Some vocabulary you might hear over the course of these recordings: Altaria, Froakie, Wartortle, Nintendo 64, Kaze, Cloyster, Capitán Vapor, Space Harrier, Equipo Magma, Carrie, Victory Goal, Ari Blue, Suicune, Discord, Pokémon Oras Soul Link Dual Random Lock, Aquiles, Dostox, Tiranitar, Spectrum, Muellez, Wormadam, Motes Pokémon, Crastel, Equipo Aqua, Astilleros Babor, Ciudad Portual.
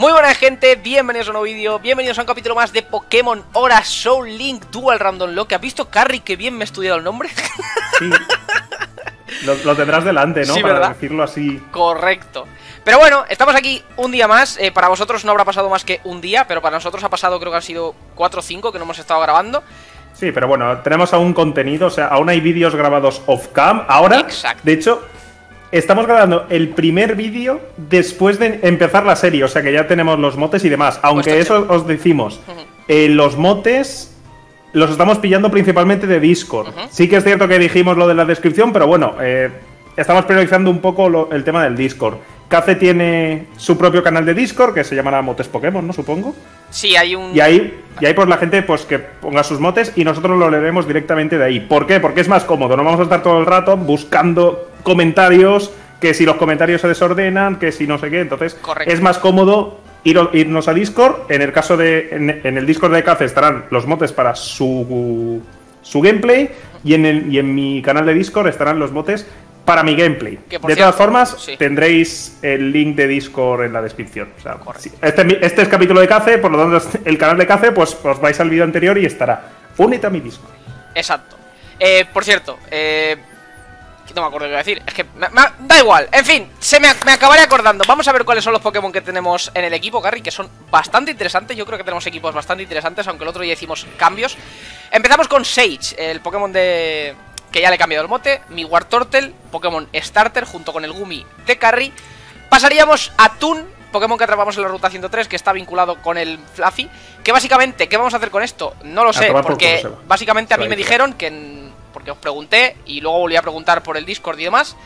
Muy buena gente, bienvenidos a un nuevo vídeo, bienvenidos a un capítulo más de Pokémon Oras Soul Link Dual Random Lock. ¿Has visto, Carrie, que bien me he estudiado el nombre? Sí. Lo tendrás delante, ¿no? Sí, para decirlo así. Correcto. Pero bueno, estamos aquí un día más. Para vosotros no habrá pasado más que un día, pero para nosotros ha pasado, creo que han sido 4 o 5 que no hemos estado grabando. Sí, pero bueno, tenemos aún contenido, o sea, aún hay vídeos grabados off-cam. Ahora, exacto. De hecho, estamos grabando el primer vídeo después de empezar la serie, o sea que ya tenemos los motes y demás. Aunque pues eso os decimos, los motes los estamos pillando principalmente de Discord. Sí que es cierto que dijimos lo de la descripción, pero bueno, estamos priorizando un poco el tema del Discord. Kaze tiene su propio canal de Discord, que se llamará Motes Pokémon, ¿no? Supongo. Sí, hay un... Y ahí pues la gente pues que ponga sus motes y nosotros lo leeremos directamente de ahí. ¿Por qué? Porque es más cómodo, no vamos a estar todo el rato buscando comentarios, que si los comentarios se desordenan, que si no sé qué, entonces... Correcto. Es más cómodo irnos a Discord. En el caso de... En el Discord de Kaze estarán los motes para su gameplay y en mi canal de Discord estarán los motes para mi gameplay. De todas formas, sí, tendréis el link de Discord en la descripción. O sea, este es capítulo de Kaze, por lo tanto, el canal de Kaze, pues os vais al vídeo anterior y estará. Únete a mi Discord. Exacto. Por cierto, no me acuerdo qué iba a decir. Es que da igual. En fin, me acabaré acordando. Vamos a ver cuáles son los Pokémon que tenemos en el equipo, Carrie, que son bastante interesantes. Yo creo que tenemos equipos bastante interesantes, aunque el otro día hicimos cambios. Empezamos con Sage, el Pokémon de... que ya le he cambiado el mote, mi Wartortle, Pokémon Starter, junto con el Gumi de Carrie. Pasaríamos a Toon, Pokémon que atrapamos en la Ruta 103, que está vinculado con el Fluffy. Que básicamente, ¿qué vamos a hacer con esto? No lo sé, porque básicamente a mí me dijeron que... Porque os pregunté, y luego volví a preguntar por el Discord y demás,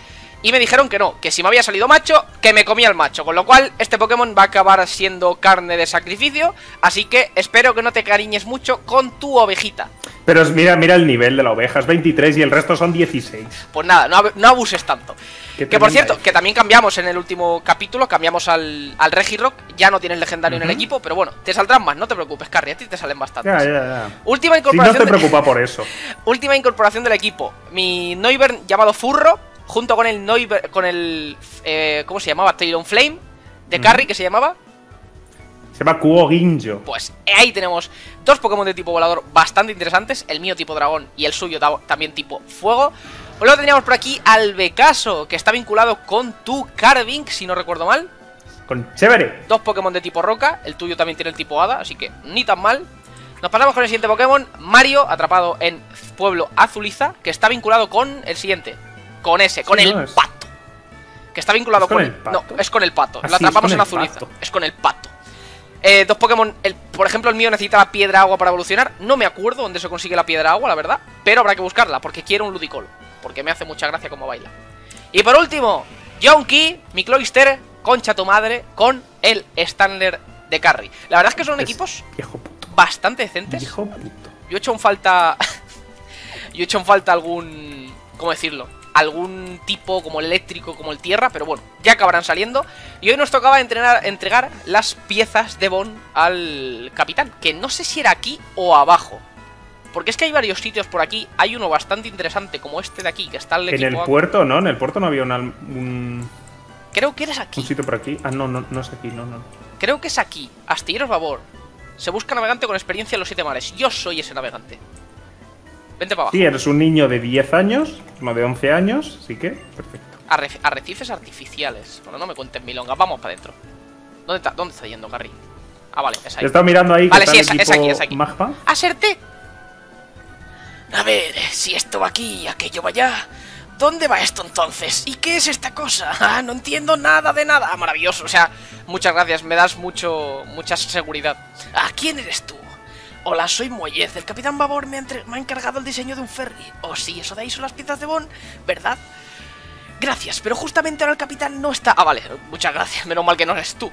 y me dijeron que no, que si me había salido macho, que me comía el macho. Con lo cual, este Pokémon va a acabar siendo carne de sacrificio, así que espero que no te cariñes mucho con tu ovejita. Pero mira el nivel de la oveja, es 23 y el resto son 16. Pues nada, no abuses tanto. Que por cierto, que también cambiamos en el último capítulo, cambiamos al Regirock, ya no tienes legendario en el equipo, pero bueno, te saldrán más, no te preocupes, Carrie, a ti te salen bastantes. Ya. Última incorporación. Si no te preocupa por eso. Última incorporación del equipo, mi Noivern llamado Furro, junto con el Noivern, con el... ¿cómo se llamaba? Tailonflame, de Carrie, que se llamaba... Se llama Kuoginjo. Pues ahí tenemos dos Pokémon de tipo volador bastante interesantes. El mío tipo dragón y el suyo también tipo fuego. Luego teníamos por aquí al Becaso, que está vinculado con tu Carving, si no recuerdo mal. Con Chévere. Dos Pokémon de tipo roca. El tuyo también tiene el tipo hada, así que ni tan mal. Nos pasamos con el siguiente Pokémon, Mario, atrapado en Pueblo Azuliza, que está vinculado con el siguiente. Con ese, sí, con el pato. Que está vinculado con el pato. No, es con el pato. Lo atrapamos en Azuliza. Es con el pato. Dos Pokémon, por ejemplo el mío necesitaba piedra agua para evolucionar. No me acuerdo dónde se consigue la piedra agua, la verdad, pero habrá que buscarla, porque quiero un Ludicolo, porque me hace mucha gracia cómo baila. Y por último, Yonki, mi Cloyster, concha tu madre, con el Standard de Carrie. La verdad es que son equipos bastante decentes. Yo he hecho en falta... algún... ¿cómo decirlo? Algún tipo como el eléctrico, como el tierra, pero bueno, ya acabarán saliendo. Y hoy nos tocaba entregar las piezas de Bon al capitán, que no sé si era aquí o abajo, porque es que hay varios sitios por aquí. Hay uno bastante interesante como este de aquí, que está el equipo. En el puerto, ¿no? En el puerto no había un... Creo que eres aquí. Un sitio por aquí. Ah, no es aquí, no. Creo que es aquí, Astilleros Babor. Se busca navegante con experiencia en los 7 mares. Yo soy ese navegante. Vente para abajo. Sí, eres un niño de 10 años, no de 11 años, así que perfecto. Arrecifes artificiales. Bueno, no me cuenten milongas, vamos para adentro. ¿Dónde está yendo, Carrie? Ah, vale, es ahí. Te estaba mirando ahí. Vale, sí, es aquí. Magma. ¡Acerté! A ver, si esto va aquí y aquello va allá. ¿Dónde va esto entonces? ¿Y qué es esta cosa? Ah, no entiendo nada de nada. Ah, maravilloso, o sea, muchas gracias, me das mucha seguridad. ¿A quién eres tú? Hola, soy Muellez. El Capitán Vapor me ha encargado el diseño de un ferry. Oh, sí, eso de ahí son las piezas de Bon, ¿verdad? Gracias, pero justamente ahora el Capitán no está... Ah, vale, muchas gracias, menos mal que no eres tú.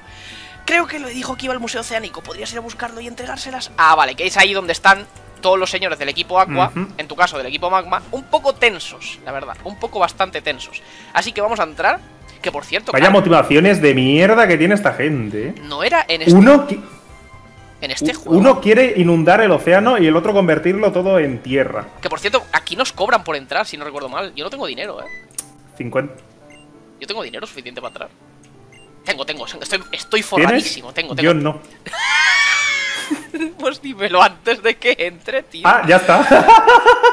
Creo que le dijo que iba al Museo Oceánico. ¿Podrías ir a buscarlo y entregárselas? Ah, vale, que es ahí donde están todos los señores del equipo Aqua, en tu caso del equipo Magma, un poco tensos, la verdad, un poco bastante tensos. Así que vamos a entrar, que por cierto... Vaya motivaciones de mierda que tiene esta gente, ¿eh? No era en este... En este juego. Uno quiere inundar el océano y el otro convertirlo todo en tierra. Que por cierto, aquí nos cobran por entrar, si no recuerdo mal. Yo no tengo dinero, ¿eh? 50. Yo tengo dinero suficiente para entrar. Tengo sangre. Estoy forradísimo. Yo no. Pues dímelo antes de que entre, tío. Ah, ya está.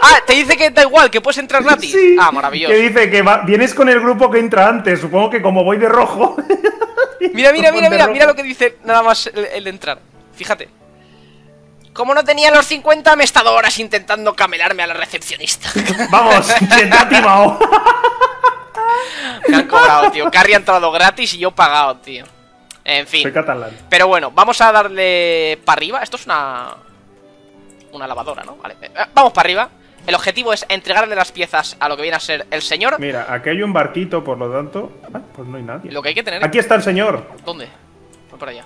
Ah, te dice que da igual, que puedes entrar gratis. Sí, ah, maravilloso. Que dice que va, vienes con el grupo que entra antes. Supongo que como voy de rojo. mira lo que dice nada más el entrar. Fíjate. Como no tenía los 50, me he estado horas intentando camelarme a la recepcionista. Vamos, se te ha timado. Me han cobrado, tío. Carrie ha entrado gratis y yo pagado, tío. En fin. Soy catalán. Pero bueno, vamos a darle para arriba. Esto es una lavadora, ¿no? Vale. Vamos para arriba. El objetivo es entregarle las piezas a lo que viene a ser el señor. Mira, aquí hay un barquito, por lo tanto... Ah, pues no hay nadie. Lo que hay que tener... Aquí está el señor. ¿Dónde? Voy por allá.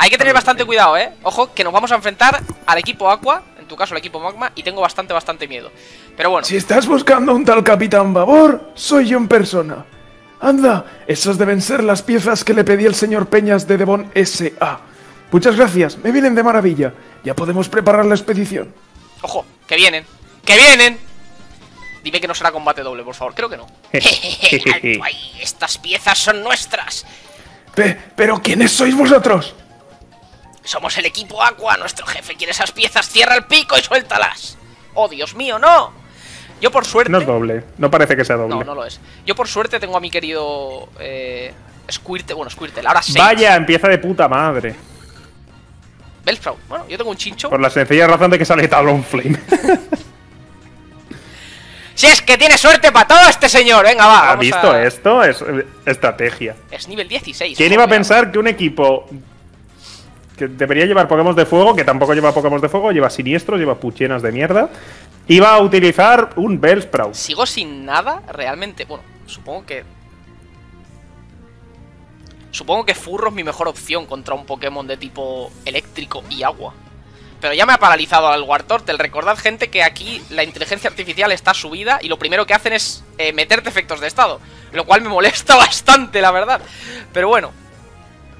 Hay que tener bastante cuidado, ¿eh? Ojo, que nos vamos a enfrentar al equipo Aqua. En tu caso, el equipo Magma. Y tengo bastante miedo. Pero bueno. Si estás buscando un tal Capitán Vapor, soy yo en persona. Anda, esas deben ser las piezas que le pedí el señor Peñas de Devon S.A. Muchas gracias, me vienen de maravilla. Ya podemos preparar la expedición. Ojo, que vienen, que vienen. Dime que no será combate doble, por favor, creo que no. Alto ahí, estas piezas son nuestras. Pero ¿quiénes sois vosotros? Somos el equipo Aqua, nuestro jefe quiere esas piezas, cierra el pico y suéltalas. Oh, Dios mío, no. Yo por suerte... No es doble, no parece que sea doble. No, no lo es. Yo por suerte tengo a mi querido... Squirtle, bueno, Squirtle, ahora sí. Vaya, empieza de puta madre. Bellsprout, bueno, yo tengo un chincho. Por la sencilla razón de que sale Talonflame. Si es que tiene suerte para todo este señor, venga va. ¿Ha visto esto? Es estrategia. Es nivel 16. ¿Quién iba a pensar que un equipo... que debería llevar Pokémon de fuego, que tampoco lleva Pokémon de fuego, lleva siniestros, lleva puchenas de mierda... Iba a utilizar un Bellsprout. Sigo sin nada, realmente. Bueno, supongo que... Supongo que Furro es mi mejor opción contra un Pokémon de tipo eléctrico y agua. Pero ya me ha paralizado al Wartortle. Recordad, gente, que aquí la inteligencia artificial está subida y lo primero que hacen es meterte efectos de estado. Lo cual me molesta bastante, la verdad. Pero bueno.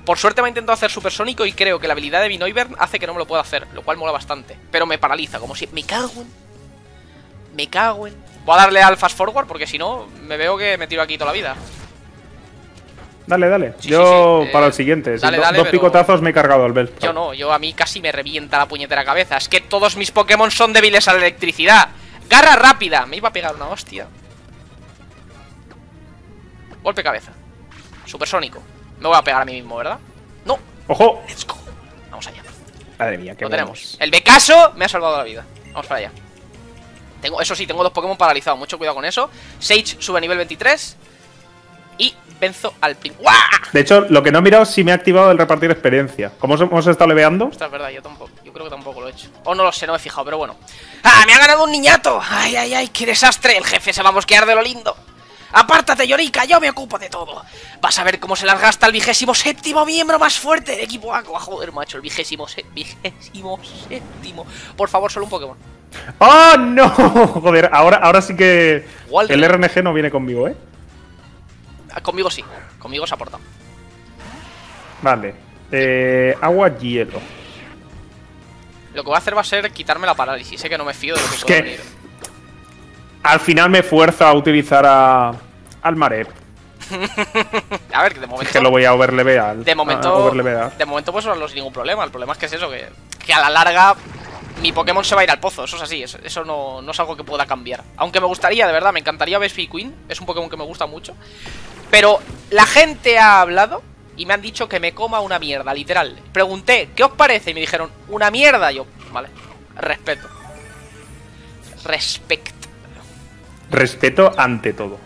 Por suerte me intento hacer supersónico y creo que la habilidad de Binoivern hace que no me lo pueda hacer. Lo cual mola bastante. Pero me paraliza, como si... Me cago en... Voy a darle al fast forward porque si no, me veo que me tiro aquí toda la vida. Dale, dale. Sí, yo sí, para el siguiente. Dale, dale, dos picotazos me he cargado al Bellsprout. Yo no, yo a mí casi me revienta la puñetera cabeza. Es que todos mis Pokémon son débiles a la electricidad. Garra rápida. Me iba a pegar una hostia. Golpe cabeza. Supersónico. Me voy a pegar a mí mismo, ¿verdad? No. ¡Ojo! Let's go. Vamos allá. Madre mía, qué bueno. Lo tenemos. El becaso me ha salvado la vida. Vamos para allá. Tengo, eso sí, tengo dos Pokémon paralizados, mucho cuidado con eso. Sage sube a nivel 23 y venzo al primo. De hecho, lo que no he mirado es si me ha activado el repartir experiencia. ¿Cómo hemos estado leveando? Ostras, es verdad, yo tampoco. Yo creo que tampoco lo he hecho. O no lo sé, no me he fijado, pero bueno. ¡Ah, me ha ganado un niñato! ¡Ay, ay, ay! ¡Qué desastre! El jefe se va a mosquear de lo lindo. ¡Apártate, Llorica! ¡Yo me ocupo de todo! Vas a ver cómo se las gasta el 27º miembro más fuerte del equipo Aqua. Joder, macho, el 27º. Por favor, solo un Pokémon. ¡Oh, no! Joder, ahora sí que... Walter. El RNG no viene conmigo, ¿eh? Conmigo sí. Conmigo se ha portado. Vale. Agua, hielo. Lo que voy a hacer va a ser quitarme la parálisis. Sé que no me fío de lo que puede venir. Al final me fuerza a utilizar al Marep. A ver, que de momento... Es que lo voy a overlevear. De momento pues no es ningún problema. El problema es que es eso, que a la larga... Mi Pokémon se va a ir al pozo, eso es así, eso no es algo que pueda cambiar. Aunque me gustaría, de verdad, me encantaría Vespi Queen, es un Pokémon que me gusta mucho. Pero la gente ha hablado y me han dicho que me coma una mierda, literal. Pregunté, ¿qué os parece? Y me dijeron, una mierda. Yo, vale, respeto. Respeto ante todo.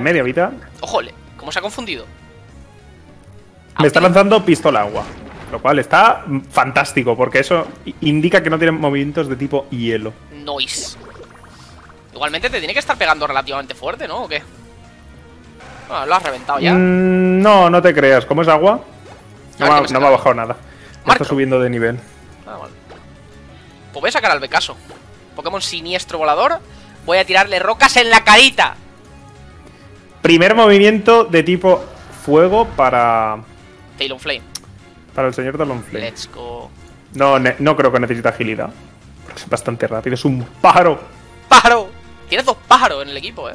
Media vida. Ojole, ¿cómo se ha confundido? Me está lanzando pistola agua. Lo cual está fantástico, porque eso indica que no tienen movimientos de tipo hielo. Noise. Igualmente te tiene que estar pegando relativamente fuerte, ¿no? ¿O qué? Bueno, lo has reventado ya. No, no te creas. ¿Cómo es agua? No me ha bajado nada. Está subiendo de nivel. Ah, vale. Pues voy a sacar al becaso. Pokémon siniestro volador. Voy a tirarle rocas en la carita. Primer movimiento de tipo fuego para... Talonflame. Para el señor Talonflame. Let's go. No creo que necesite agilidad. Porque es bastante rápido. Es un pájaro. ¡Pájaro! Tienes dos pájaros en el equipo, eh.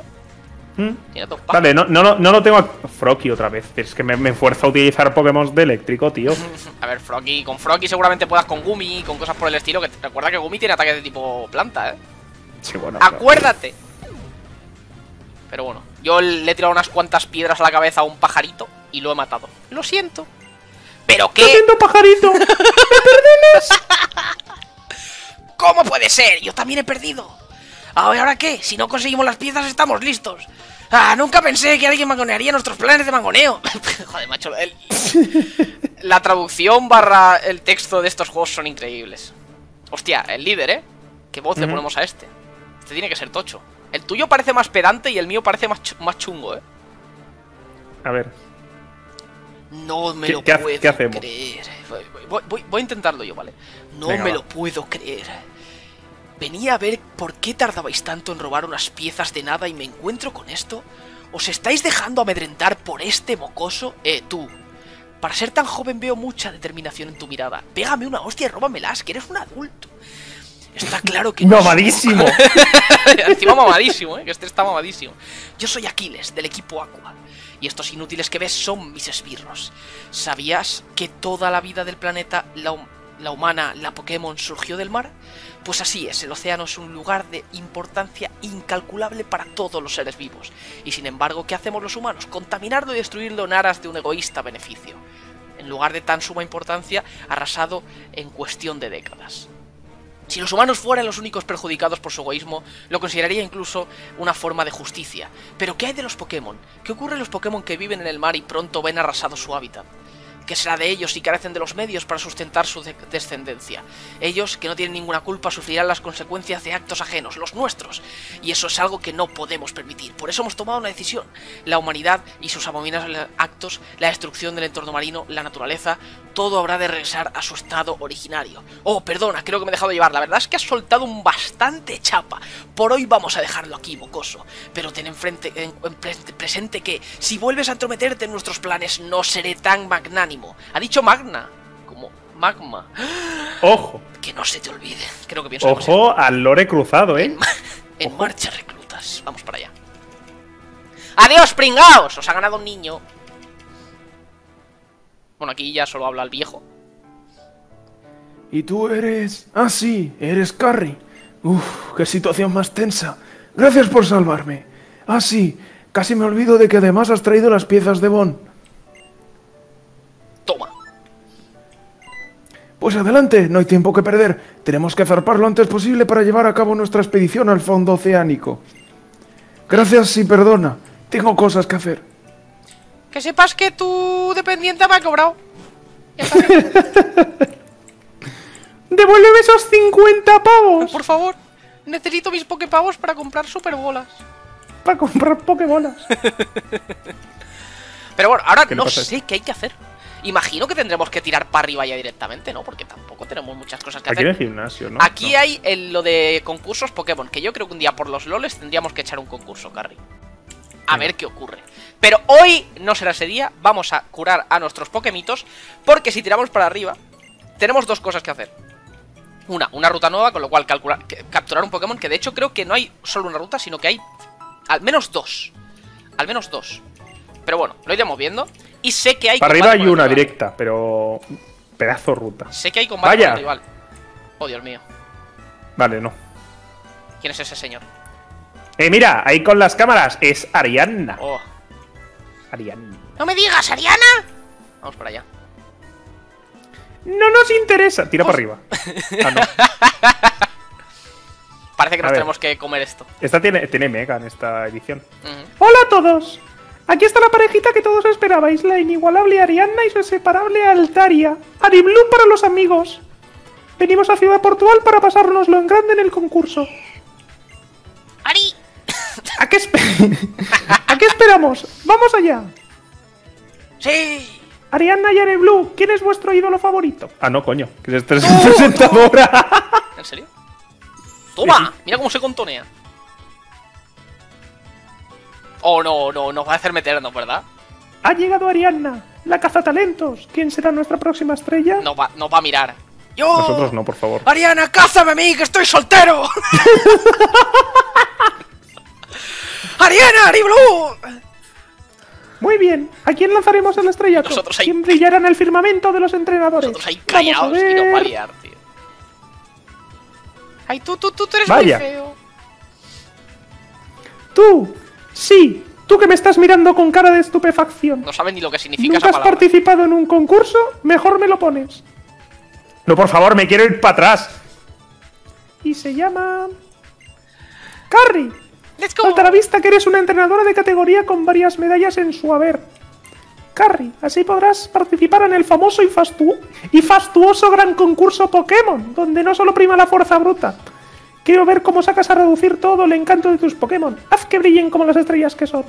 Tiene dos patas. Vale, no lo tengo a Froakie otra vez. Es que me fuerza a utilizar Pokémon de eléctrico, tío. A ver, Froakie. Con Froakie seguramente puedas con Gumi, con cosas por el estilo. Que recuerda que Gumi tiene ataques de tipo planta, ¿eh? Sí, bueno. Acuérdate. Pero bueno, yo le he tirado unas cuantas piedras a la cabeza a un pajarito y lo he matado. Lo siento. ¿Pero qué? ¡Lo siento, pajarito! ¡Me perdones! ¿Cómo puede ser? Yo también he perdido. A ver, ¿ahora qué? Si no conseguimos las piezas, estamos listos. Ah, nunca pensé que alguien mangonearía nuestros planes de mangoneo. Joder, macho. La traducción barra el texto de estos juegos son increíbles. Hostia, el líder, ¿eh? ¿Qué voz le ponemos a este? Este tiene que ser tocho. El tuyo parece más pedante y el mío parece más chungo, ¿eh? A ver. No me lo puedo creer. Voy a intentarlo yo, ¿vale? No me lo puedo creer. Venía a ver por qué tardabais tanto en robar unas piezas de nada y me encuentro con esto. ¿Os estáis dejando amedrentar por este mocoso? Tú. Para ser tan joven veo mucha determinación en tu mirada. Pégame una hostia y róbamelas, que eres un adulto. Está claro que... ¡Mamadísimo! Encima mamadísimo, ¿eh? Que este está mamadísimo. Yo soy Aquiles, del equipo Aqua. Y estos inútiles que ves son mis esbirros. ¿Sabías que toda la vida del planeta, la humana, la Pokémon, surgió del mar? Pues así es, el océano es un lugar de importancia incalculable para todos los seres vivos. Y sin embargo, ¿qué hacemos los humanos? Contaminarlo y destruirlo en aras de un egoísta beneficio. En lugar de tan suma importancia, arrasado en cuestión de décadas. Si los humanos fueran los únicos perjudicados por su egoísmo, lo consideraría incluso una forma de justicia. ¿Pero qué hay de los Pokémon? ¿Qué ocurre a los Pokémon que viven en el mar y pronto ven arrasado su hábitat? ¿Qué será de ellos si carecen de los medios para sustentar su descendencia? Ellos, que no tienen ninguna culpa, sufrirán las consecuencias de actos ajenos, los nuestros. Y eso es algo que no podemos permitir. Por eso hemos tomado una decisión. La humanidad y sus abominables actos, la destrucción del entorno marino, la naturaleza, todo habrá de regresar a su estado originario. Oh, perdona, creo que me he dejado llevar. La verdad es que has soltado un bastante chapa. Por hoy vamos a dejarlo aquí, mocoso. Pero ten presente que, si vuelves a entrometerte en nuestros planes, no seré tan magnánimo. Ha dicho magna, como magma. Ojo. Que no se te olvide. Creo que pienso ojo demasiado al lore cruzado, ¿eh? En marcha, reclutas. Vamos para allá. ¡Adiós, pringaos! Os ha ganado un niño. Bueno, aquí ya solo habla el viejo. Y tú eres... Ah, sí, eres Carrie. Uf, qué situación más tensa. Gracias por salvarme. Ah, sí, casi me olvido de que además has traído las piezas de Bon. Toma. Pues adelante, no hay tiempo que perder. Tenemos que zarpar lo antes posible para llevar a cabo nuestra expedición al fondo oceánico. Gracias y perdona. Tengo cosas que hacer. Que sepas que tu dependiente me ha cobrado. Devuélveme esos 50 pavos. Por favor, necesito mis poképavos para comprar superbolas. Para comprar pokébolas. Pero bueno, ahora no sé qué hay que hacer. Imagino que tendremos que tirar para arriba ya directamente, ¿no? Porque tampoco tenemos muchas cosas que hacer. Aquí hay gimnasio, ¿no? Aquí hay lo de concursos Pokémon, que yo creo que un día por los loles tendríamos que echar un concurso, Carrie. A ver qué ocurre. Pero hoy no será ese día, vamos a curar a nuestros Pokémitos, porque si tiramos para arriba, tenemos dos cosas que hacer. Una ruta nueva, con lo cual capturar un Pokémon, que de hecho creo que no hay solo una ruta, sino que hay al menos dos. Al menos dos. Pero bueno, lo iremos viendo. Y sé que hay... Para arriba hay una directa, pero... Pedazo ruta. Sé que hay combate con el rival. Oh, Dios mío. Vale, no. ¿Quién es ese señor? Mira, ahí con las cámaras. Es Arianna. Oh. Arianna. ¡No me digas, Arianna! Vamos para allá. ¡No nos interesa! Tira para arriba. Ah, no. Parece que nos tenemos que comer esto. Esta tiene mega en esta edición. ¡Hola a todos! Aquí está la parejita que todos esperabais, la inigualable Arianna y su inseparable Altaria. Ari Blue para los amigos. Venimos a Ciudad Portual para pasárnoslo en grande en el concurso. ¡Ari! ¿A qué esperamos? ¡Vamos allá! ¡Sí! Arianna y Ari Blue, ¿quién es vuestro ídolo favorito? Ah, no, coño, que es presentadora. ¿En serio? ¡Toma! Sí. Mira cómo se contonea. Oh, no, nos va a hacer meternos, ¿verdad? Ha llegado Arianna, la cazatalentos. ¿Quién será nuestra próxima estrella? Nos va a mirar. ¡Yo! Nosotros no, por favor. Arianna, cázame a mí, que estoy soltero. ¡Arianna, Ari Blue! Muy bien, ¿a quién lanzaremos el estrellato? Nosotros hay... ¿Quién brillará en el firmamento de los entrenadores? Nosotros hay callados y no paliar, tío. Ay, tú eres muy feo. Tú, sí, tú que me estás mirando con cara de estupefacción. No sabes ni lo que significa esa palabra. ¿Nunca has participado en un concurso? Mejor me lo pones. No, por favor, me quiero ir para atrás. Y se llama... Carrie. Falta la vista que eres una entrenadora de categoría con varias medallas en su haber. Carrie, así podrás participar en el famoso y fastuoso gran concurso Pokémon, donde no solo prima la fuerza bruta. Quiero ver cómo sacas a reducir todo el encanto de tus Pokémon. Haz que brillen como las estrellas que son.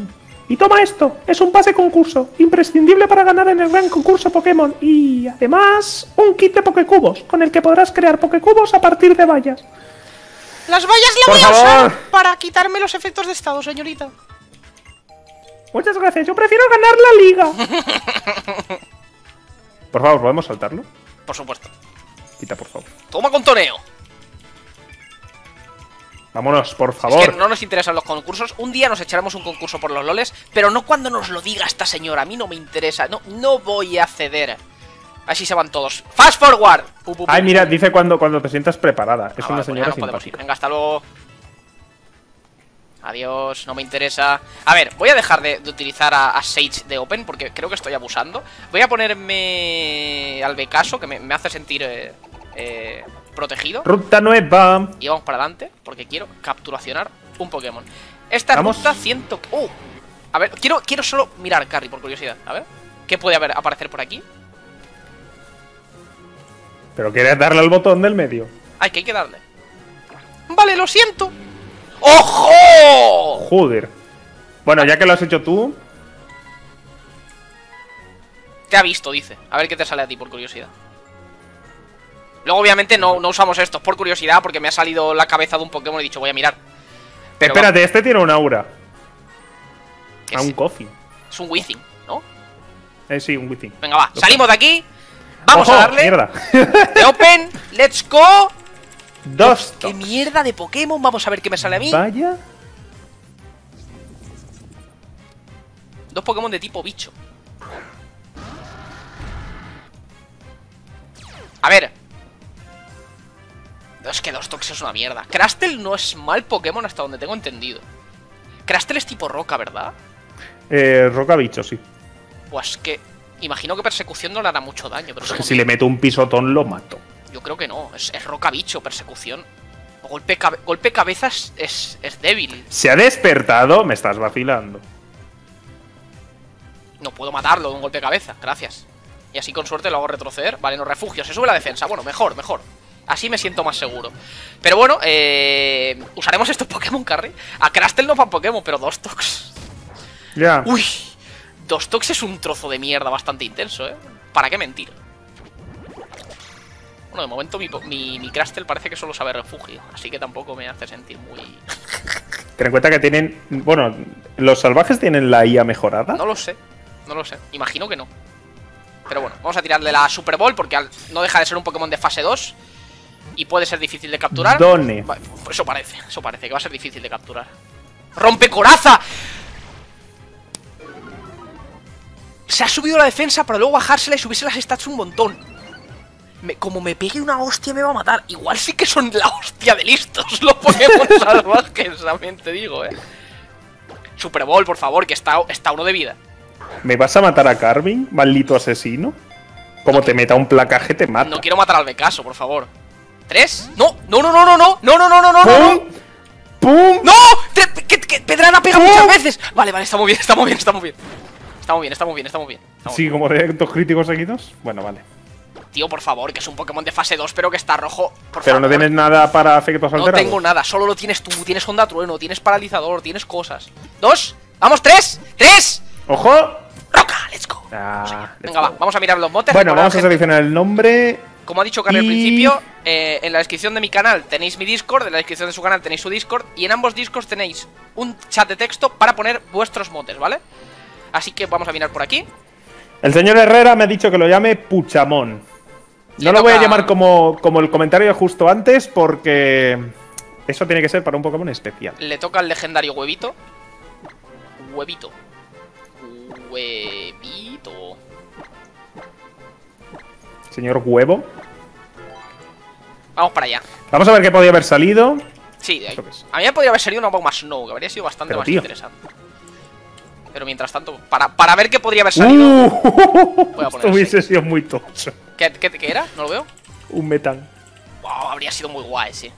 Y toma esto, es un pase concurso, imprescindible para ganar en el gran concurso Pokémon. Y además, un kit de Pokécubos, con el que podrás crear Pokécubos a partir de vallas. Las vallas las voy a usar para quitarme los efectos de estado, señorita. Muchas gracias, yo prefiero ganar la liga. Por favor, ¿podemos saltarlo? Por supuesto. Quita, por favor. Toma con toneo. Vámonos, por favor. Es que no nos interesan los concursos. Un día nos echaremos un concurso por los loles, pero no cuando nos lo diga esta señora. A mí no me interesa. No voy a ceder. Así se van todos. ¡Fast forward! Ay, mira, dice cuando te sientas preparada. Es una señora simpática. Venga, hasta luego. Adiós, no me interesa. A ver, voy a dejar de utilizar a Sage de Open, porque creo que estoy abusando. Voy a ponerme al Becaso, que me hace sentir protegido. Ruta nueva. Y vamos para adelante, porque quiero capturacionar un Pokémon. Esta es ruta 100... ¡Oh! A ver, quiero solo mirar, Carrie, por curiosidad. A ver, ¿qué puede aparecer por aquí? Pero quieres darle al botón del medio. Ay, que hay que darle. Vale, lo siento. ¡Ojo! Joder. Bueno, ya que lo has hecho tú... Te ha visto, dice. A ver qué te sale a ti, por curiosidad. Luego, obviamente, no usamos estos por curiosidad, porque me ha salido la cabeza de un Pokémon y he dicho, voy a mirar. Pero espérate, este tiene un aura. A un coffee. Es un Wizzing, ¿no? Sí, un Wizzing. Venga, va. Salimos de aquí. Vamos a darle. Mierda. De Open, let's go. Dos. ¿Qué mierda de Pokémon? Vamos a ver qué me sale a mí. Vaya. Dos Pokémon de tipo bicho. A ver. Es que Dostox es una mierda. Crastel no es mal Pokémon hasta donde tengo entendido. Crastel es tipo roca, ¿verdad? Roca bicho, sí. Pues que... Imagino que persecución no le hará mucho daño, pero... Si le meto un pisotón lo mato. Yo creo que no, es roca bicho, persecución. Golpe cabeza es débil. ¿Se ha despertado? Me estás vacilando. No puedo matarlo de un golpe de cabeza, gracias. Y así con suerte lo hago retroceder. Vale, no refugio, se sube la defensa. Bueno, mejor. Así me siento más seguro. Pero bueno, usaremos estos Pokémon, Carrie. A Crastel no van Pokémon, pero Dostox. Ya. Uy. Dostox es un trozo de mierda bastante intenso, ¿eh? ¿Para qué mentir? Bueno, de momento mi Crastel parece que solo sabe refugio, así que tampoco me hace sentir muy... Ten en cuenta que tienen... Bueno, ¿los salvajes tienen la IA mejorada? No lo sé. Imagino que no. Pero bueno, vamos a tirarle la Super Ball porque no deja de ser un Pokémon de fase 2 y puede ser difícil de capturar. ¿Dónde? Eso parece, que va a ser difícil de capturar. ¡Rompe coraza! Se ha subido la defensa para luego bajársela y subirse las stats un montón. Como me pegue una hostia me va a matar. Igual sí que son la hostia de listos los Pokémon salvajes, también te digo, Super Bowl, por favor, que está uno de vida. ¿Me vas a matar a Carvin, maldito asesino? Como te meta un placaje te mata. No quiero matar al Becaso, por favor. ¿Tres? No. ¡Pum! ¡No! ¡Que Pedrana pega muchas veces! Vale, está muy bien. Está muy bien. Sí, como de dos críticos seguidos. Bueno, vale. Tío, por favor, que es un Pokémon de fase 2, pero que está rojo. Pero no tienes nada para efectos alterados. No tengo nada, solo lo tienes tú. Tienes onda trueno, tienes paralizador, tienes cosas. ¡Dos! ¡Vamos, tres! ¡Tres! ¡Ojo! ¡Roca! ¡Let's go! Venga, va, vamos a mirar los motes. Bueno, vamos a seleccionar el nombre. Como ha dicho Carrie al principio, en la descripción de mi canal tenéis mi Discord, en la descripción de su canal tenéis su Discord, y en ambos Discords tenéis un chat de texto para poner vuestros motes, ¿vale? Así que vamos a mirar por aquí. El señor Herrera me ha dicho que lo llame Puchamón. No lo voy a llamar como el comentario justo antes, porque eso tiene que ser para un Pokémon especial. Le toca el legendario huevito. Huevito. Huevito. Señor Huevo. Vamos para allá. Vamos a ver qué podía haber salido. Sí, de ahí. A mí me podría haber salido una Magma Snow, que habría sido bastante más interesante. Pero mientras tanto, para ver qué podría haber salido. Esto hubiese sido muy tocho. ¿Qué era? No lo veo. Un metal. Wow, habría sido muy guay, sí.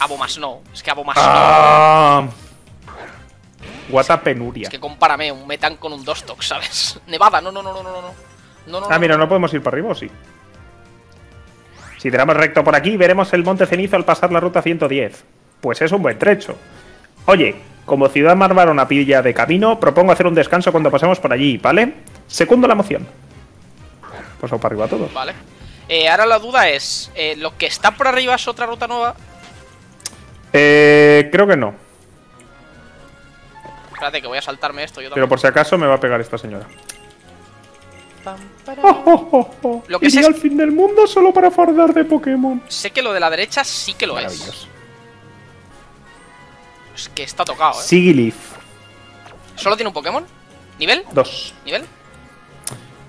Abomas Snow. Es que Abomas Snow. Guata penuria. Es que compárame un metal con un Dostock, ¿sabes? Nevada, no. Ah, mira, no podemos ir para arriba, ¿o sí? Si tiramos recto por aquí, veremos el Monte Cenizo al pasar la ruta 110. Pues es un buen trecho. Oye, como ciudad marbarona pilla de camino, propongo hacer un descanso cuando pasemos por allí, ¿vale? Segundo la moción. Pues vamos para arriba todos. Vale. Ahora la duda es, ¿lo que está por arriba es otra ruta nueva? Creo que no. Espérate, que voy a saltarme esto yo también. Pero por si acaso me va a pegar esta señora. Lo que al fin del mundo solo para fardar de Pokémon. Sé que lo de la derecha sí que lo es. Es que está tocado, ¿eh? Sigileaf. ¿Solo tiene un Pokémon? ¿Nivel? 2. ¿Nivel?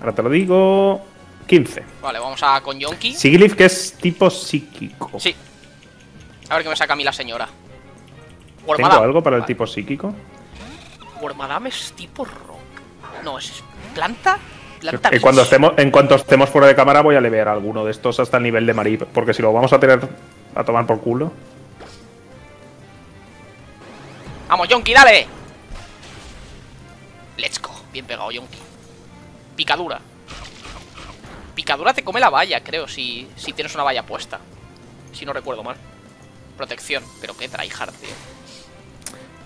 Ahora te lo digo... 15. Vale, vamos a con Yonki. Sigileaf, que es tipo psíquico. Sí. A ver qué me saca a mí la señora. Wormadam. ¿Tengo algo para el tipo psíquico? Wormadam es tipo rock. No, es planta... en cuanto estemos fuera de cámara voy a levear alguno de estos hasta el nivel de Marip, porque si lo vamos a tener a tomar por culo. ¡Vamos, Yonki, dale! Let's go. Bien pegado, Yonki. Picadura. Picadura te come la valla, creo, si tienes una valla puesta. Si no recuerdo mal. Protección, pero qué tryhard, tío.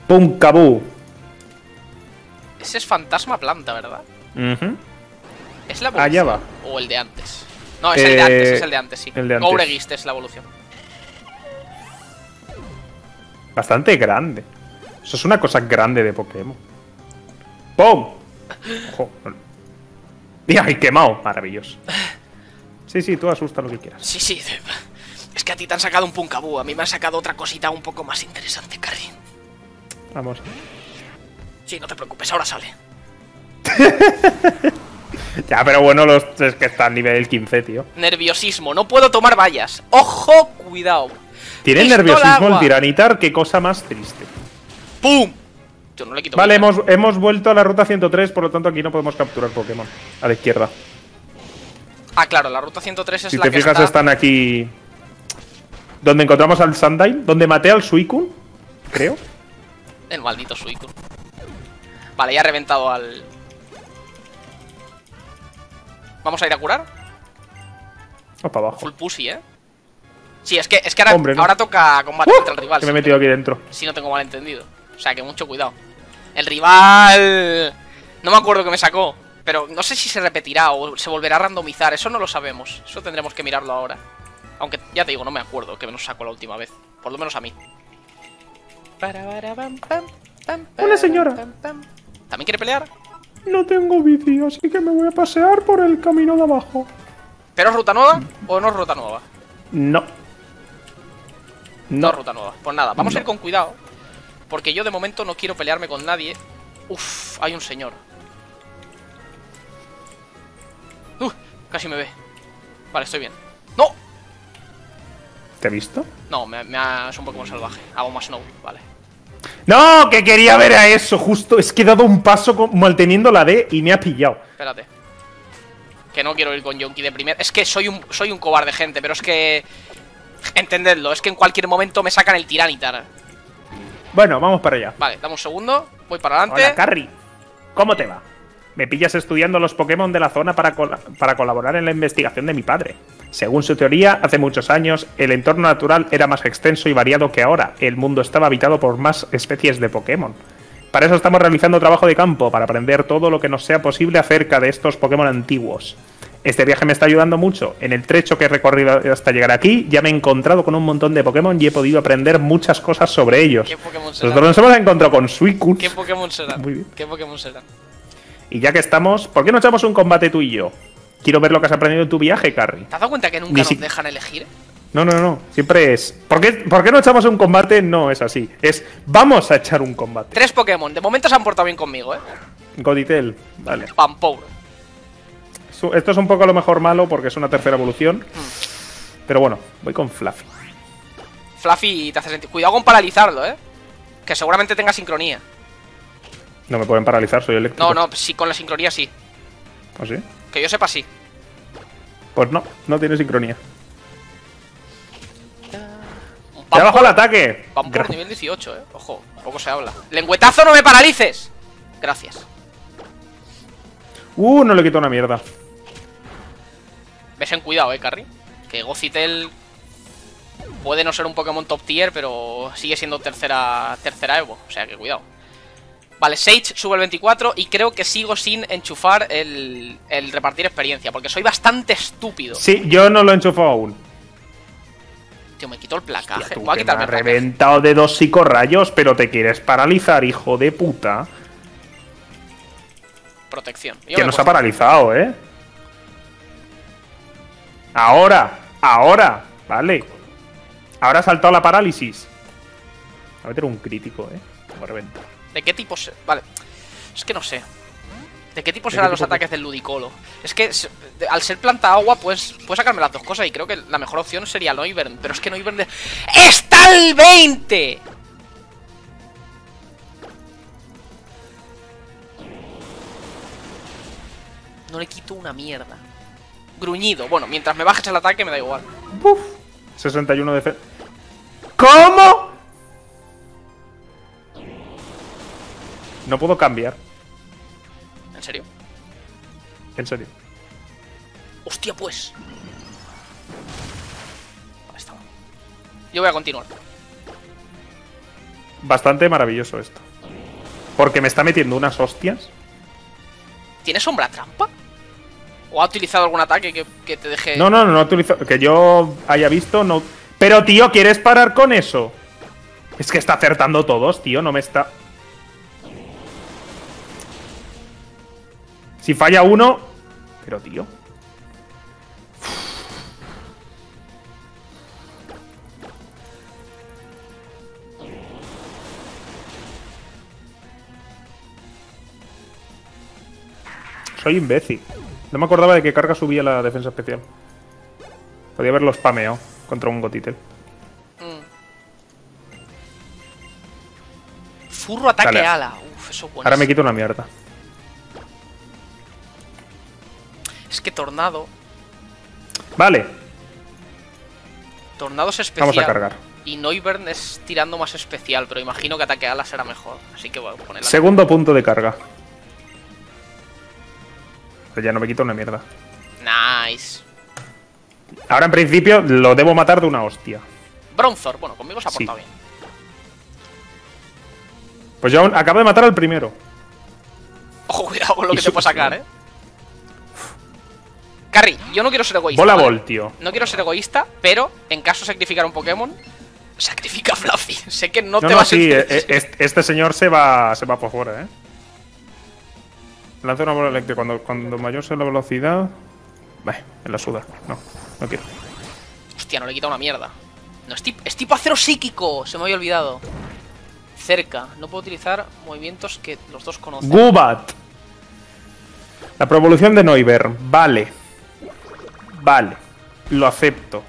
¡Pum, cabú! Ese es fantasma planta, ¿verdad? ¿Es la evolución? Allá va. O el de antes. No, es el de antes, sí. Obregiste es la evolución. Bastante grande. Eso es una cosa grande de Pokémon. ¡Pum! Ojo. ¡Mira, he quemado! Maravilloso. Sí, sí, tú asusta lo que quieras. Sí, sí. Es que a ti te han sacado un Punkaboo. A mí me han sacado otra cosita un poco más interesante, Carrie. Vamos. Sí, no te preocupes, ahora sale. Ya, pero bueno, es que está al nivel 15, tío. Nerviosismo, no puedo tomar vallas. ¡Ojo, cuidado! Tiene nerviosismo el Tiranitar, qué cosa más triste. ¡Pum! Yo no le quito. Vale, hemos vuelto a la ruta 103, por lo tanto aquí no podemos capturar Pokémon. A la izquierda. Ah, claro, la ruta 103 es la que... Si te fijas, están aquí... Donde encontramos al Sundyne, donde maté al Suicune, creo. El maldito Suicune. Vale, ya ha reventado al... ¿Vamos a ir a curar? O para abajo. Full pussy, ¿eh? Sí, es que ahora, hombre, no. Ahora toca combate contra el rival. Que me he metido aquí dentro. Si no tengo mal entendido. O sea, que mucho cuidado. El rival... No me acuerdo que me sacó. Pero no sé si se repetirá o se volverá a randomizar. Eso no lo sabemos. Eso tendremos que mirarlo ahora. Aunque, ya te digo, no me acuerdo que nos sacó la última vez. Por lo menos a mí. Una señora. ¿También quiere pelear? No tengo bici, así que me voy a pasear por el camino de abajo. ¿Pero es ruta nueva o no es ruta nueva? No. No es ruta nueva. Pues nada, vamos a ir con cuidado. Porque yo de momento no quiero pelearme con nadie. Uff, hay un señor. Casi me ve. Vale, estoy bien. ¡No! ¿Te he visto? No, es un Pokémon salvaje. Hago más snow, vale. ¡No! Que quería ver a eso, justo. Es que he dado un paso manteniendo la D y me ha pillado. Espérate. Que no quiero ir con Yonki de primera. Es que soy un cobarde, gente, pero es que... Entendedlo, es que en cualquier momento me sacan el Tiranitar. Bueno, vamos para allá. Vale, dame un segundo. Voy para adelante. Hola, Carrie. ¿Cómo te va? Me pillas estudiando los Pokémon de la zona para colaborar en la investigación de mi padre. Según su teoría, hace muchos años, el entorno natural era más extenso y variado que ahora. El mundo estaba habitado por más especies de Pokémon. Para eso estamos realizando trabajo de campo, para aprender todo lo que nos sea posible acerca de estos Pokémon antiguos. Este viaje me está ayudando mucho. En el trecho que he recorrido hasta llegar aquí, ya me he encontrado con un montón de Pokémon y he podido aprender muchas cosas sobre ellos. ¿Qué Pokémon será? Nosotros nos hemos encontrado con Suicune. ¿Qué Pokémon será? Muy bien. ¿Qué Pokémon será? Y ya que estamos, ¿por qué no echamos un combate tú y yo? Quiero ver lo que has aprendido en tu viaje, Carrie. ¿Te has dado cuenta que nunca nos dejan elegir? No, no, no. Siempre es... ¿Por qué no echamos un combate? No es así. Es... Vamos a echar un combate. 3 Pokémon. De momento se han portado bien conmigo, ¿eh? Goditel. Vale. Pampour. Esto es un poco a lo mejor malo porque es una tercera evolución. Pero bueno, voy con Fluffy. Fluffy te hace sentir... Cuidado con paralizarlo, ¿eh? Que seguramente tenga sincronía. No me pueden paralizar, soy eléctrico. No, no. Sí, con la sincronía sí. ¿Ah, sí? Que yo sepa sí. Pues no. No tiene sincronía. ¡Ya bajo el ataque! Vamos por nivel 18, eh. Ojo, poco se habla. ¡Lengüetazo, no me paralices! Gracias. No le quito una mierda. Ves en cuidado, Carrie. Que Gozitel puede no ser un Pokémon top tier, pero sigue siendo tercera Evo. O sea que cuidado. Vale, Sage sube el 24 y creo que sigo sin enchufar el repartir experiencia, porque soy bastante estúpido. Sí, yo no lo he enchufado aún. Tío, me quito el placaje. Hostia, tú, voy a quitarme el placaje. Reventado de 2 psicorrayos, pero te quieres paralizar, hijo de puta. Protección. Que nos ha paralizado, ¿eh? Ahora. Vale. Ahora ha saltado la parálisis. A meter un crítico, ¿eh? Como reventa. ¿De qué tipo se...? Vale. Es que no sé. ¿De qué tipo serán los ataques del Ludicolo? Es que al ser planta agua, pues puedo sacarme las dos cosas y creo que la mejor opción sería Noivern. Pero es que Noivern... ¡Está al 20! No le quito una mierda. Gruñido. Bueno, mientras me bajes el ataque me da igual. ¡Buf! 61 de defensa. ¿Cómo? No puedo cambiar. ¿En serio? En serio. ¡Hostia, pues! Ahí está. Yo voy a continuar. Bastante maravilloso esto. Porque me está metiendo unas hostias. ¿Tiene sombra trampa? ¿O ha utilizado algún ataque que te deje...? No ha utilizado... Que yo haya visto, no... ¡Pero, tío! ¿Quieres parar con eso? Es que está acertando todos, tío. No me está... Si falla uno... Pero, tío... Soy imbécil. No me acordaba de que carga subía la defensa especial. Podía haberlo spameado contra un Gotitel. Furro ataque ala. Uf, eso bueno. Ahora me quito una mierda. Es que Tornado. Vale. Tornado es especial. Vamos a cargar. Y Noivern es tirando más especial, pero imagino que ataque alas será mejor. Así que voy a poner. Segundo punto de carga. Pero ya no me quito una mierda. Nice. Ahora en principio lo debo matar de una hostia. Bronzor, bueno, conmigo se ha portado bien. Pues yo acabo de matar al primero. Ojo, cuidado con lo que te puedo sacar, eh. Carrie, yo no quiero ser egoísta. Bola bol, tío. No quiero ser egoísta, pero en caso de sacrificar un Pokémon, sacrifica a Fluffy. Sé que no te va a sentir. Sí, este señor se va por fuera, eh. Lanza una bola eléctrica. Cuando mayor sea la velocidad. Vale, en la suda. No quiero. Hostia, no le he quitado una mierda. No, es tipo acero psíquico. Se me había olvidado. Cerca. No puedo utilizar movimientos que los dos conocen. Gubat. La provolución de Noivern. Vale. Vale, lo acepto.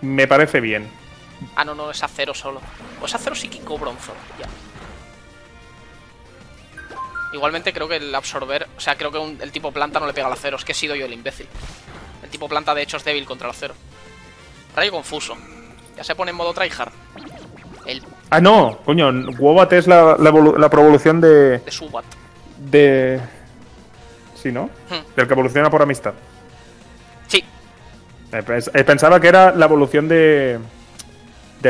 Me parece bien. Ah, no, es acero solo. O es acero psíquico bronzo. Ya. Igualmente creo que el absorber... O sea, creo que el tipo planta no le pega al acero. Es que he sido yo el imbécil. El tipo planta de hecho es débil contra el acero. Rayo confuso. Ya se pone en modo tryhard. Ah, no. Coño, Wobat es la provolución de... De Subat. De... Sí, ¿no? Del que evoluciona por amistad. Sí. Pensaba que era la evolución del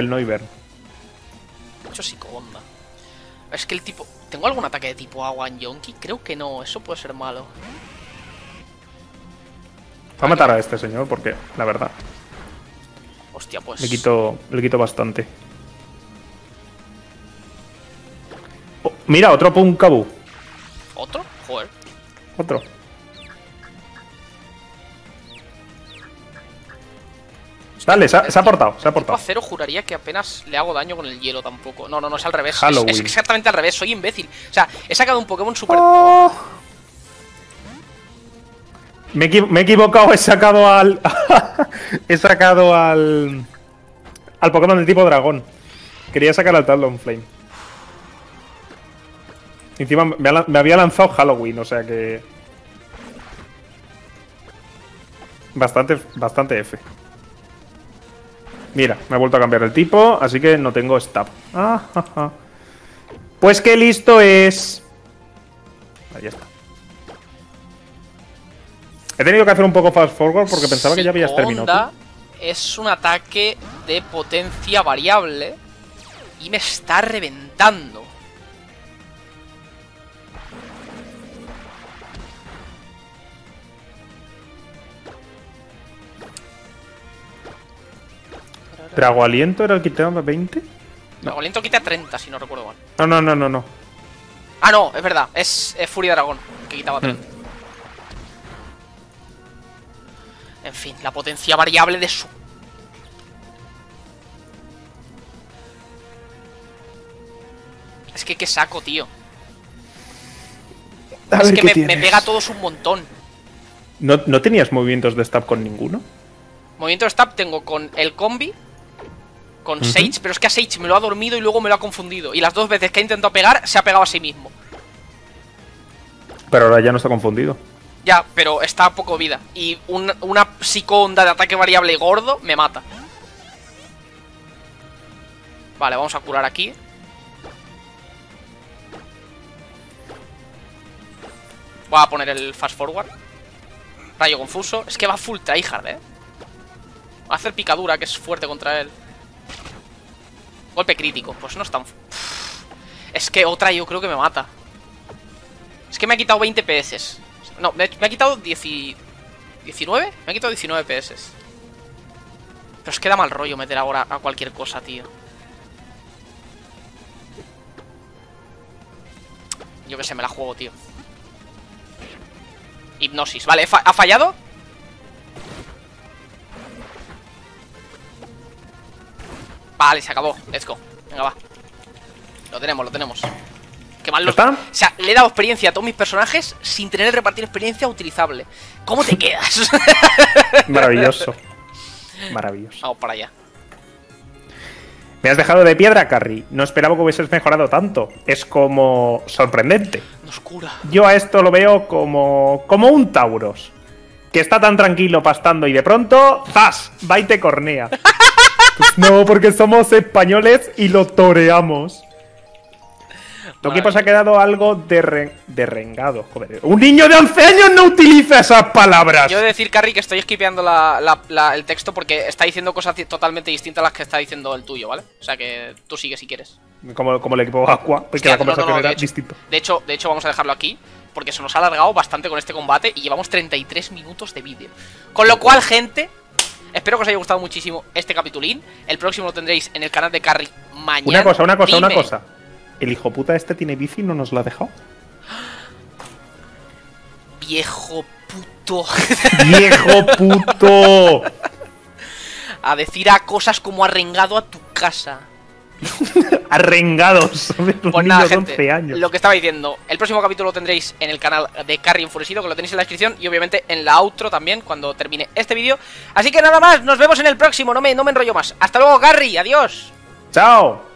Noivern. Mucho psicoonda. Es que el tipo... ¿Tengo algún ataque de tipo agua en Yonki? Creo que no, eso puede ser malo. Va a matar a este señor porque, la verdad... Hostia, pues... Le quito bastante. Oh, mira, otro Punkabu. ¿Otro? Joder. Otro. Dale, se ha portado, se ha portado. Tipo acero juraría que apenas le hago daño con el hielo tampoco. No, no, no, es al revés. Es exactamente al revés, soy imbécil. O sea, he sacado un Pokémon super... Oh. Me he equivocado, he sacado al... he sacado al... Al Pokémon de tipo dragón. Quería sacar al Talonflame. Encima me había lanzado Halloween, o sea que... Bastante F. Mira, me ha vuelto a cambiar el tipo, así que no tengo stab. Ah, ja, ja. Pues qué listo es. Ahí está. He tenido que hacer un poco fast forward porque pensaba que ya habías terminado. Es un ataque de potencia variable y me está reventando. ¿Trago aliento era el que quitaba 20? Trago aliento quita 30, si no recuerdo mal. No. Ah, no, es verdad. Es Furia Dragón, que quitaba 30. En fin, la potencia variable de su... Es que qué saco, tío. Es que me pega a todos un montón. ¿No tenías movimientos de stab con ninguno? Movimiento de stab tengo con el combi... Con Sage, pero es que a Sage me lo ha dormido y luego me lo ha confundido. Y las dos veces que ha intentado pegar, se ha pegado a sí mismo. Pero ahora ya no está confundido. Ya, pero está a poco vida. Y una psicoonda de ataque variable y gordo me mata. Vale, vamos a curar aquí. Voy a poner el fast forward. Rayo confuso. Es que va full tryhard, eh. Va a hacer picadura, que es fuerte contra él. Golpe crítico, pues no es tan... Es que otra yo creo que me mata. Es que me ha quitado 20 PS. No, me ha quitado 19. Me ha quitado 19 PS. Pero es que da mal rollo meter ahora a cualquier cosa, tío. Yo que sé, me la juego, tío. Hipnosis, vale, ¿ha fallado? Vale, se acabó, let's go. Venga, va. Lo tenemos. Qué mal lo está. O sea, le he dado experiencia a todos mis personajes sin tener que repartir experiencia utilizable. ¿Cómo te quedas? Maravilloso. Vamos para allá. Me has dejado de piedra, Carrie. No esperaba que hubieses mejorado tanto. Es como... sorprendente. Nos cura. Yo a esto lo veo como... como un Tauros. Que está tan tranquilo pastando y de pronto... ¡zas! Va y te cornea. Pues no, porque somos españoles y lo toreamos. Tu equipo se ha quedado algo derrengado. Joder. ¡Un niño de 11 años no utiliza esas palabras! Yo he de decir, Carrie, que estoy esquipeando el texto porque está diciendo cosas totalmente distintas a las que está diciendo el tuyo, ¿vale? O sea que tú sigue si quieres. Como el equipo Aqua, porque hostia, la conversación no, era distinta. De hecho, vamos a dejarlo aquí porque se nos ha alargado bastante con este combate y llevamos 33 minutos de vídeo. Con lo cual, gente... Espero que os haya gustado muchísimo este capitulín. El próximo lo tendréis en el canal de Carrie mañana. Una cosa. ¿El hijo puta este tiene bici y no nos la ha dejado? Viejo puto. Viejo puto. A decir a cosas como arrengado a tu casa. Arrengados. Pues nada, gente, años. Lo que estaba diciendo. El próximo capítulo lo tendréis en el canal de Carrie Enfurecido, que lo tenéis en la descripción y obviamente en la outro también cuando termine este vídeo. Así que nada más, nos vemos en el próximo. No me enrollo más. Hasta luego, Carrie, adiós. Chao.